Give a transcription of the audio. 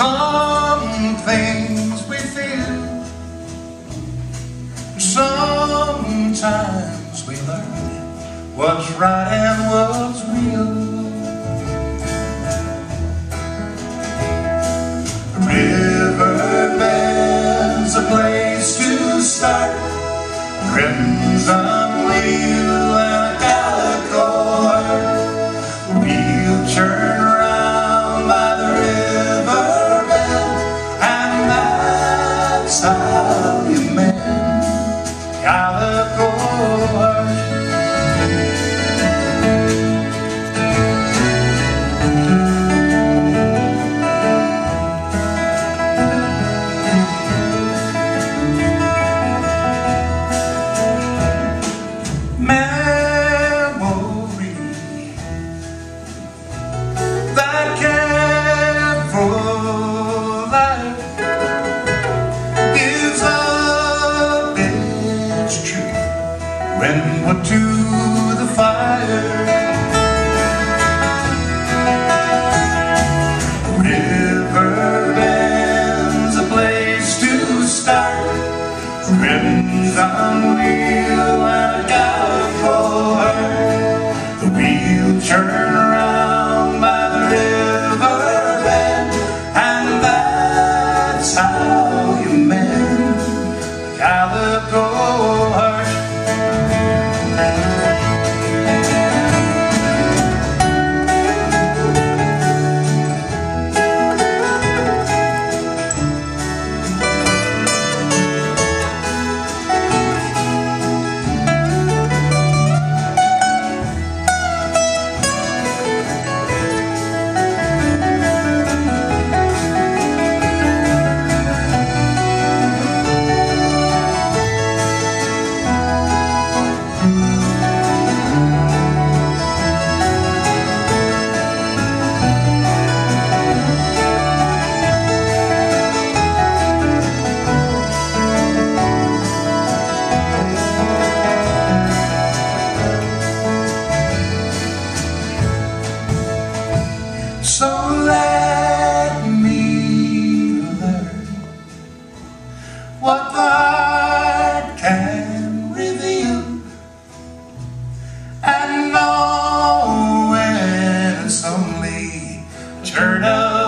Some things we feel, sometimes we learn what's right and what's real. Riverbend's a place to start, crimson wheel and a calico heart. We'll turn round by the riverbend, and that's how you mend calico heart. When we're to the fire, Riverbend's a place to start. Crimson wheel and a calico heart. The wheel turn around by the riverbend, and that's how you mend the calico heart. So let me learn what art can reveal, and know when it's only a turn of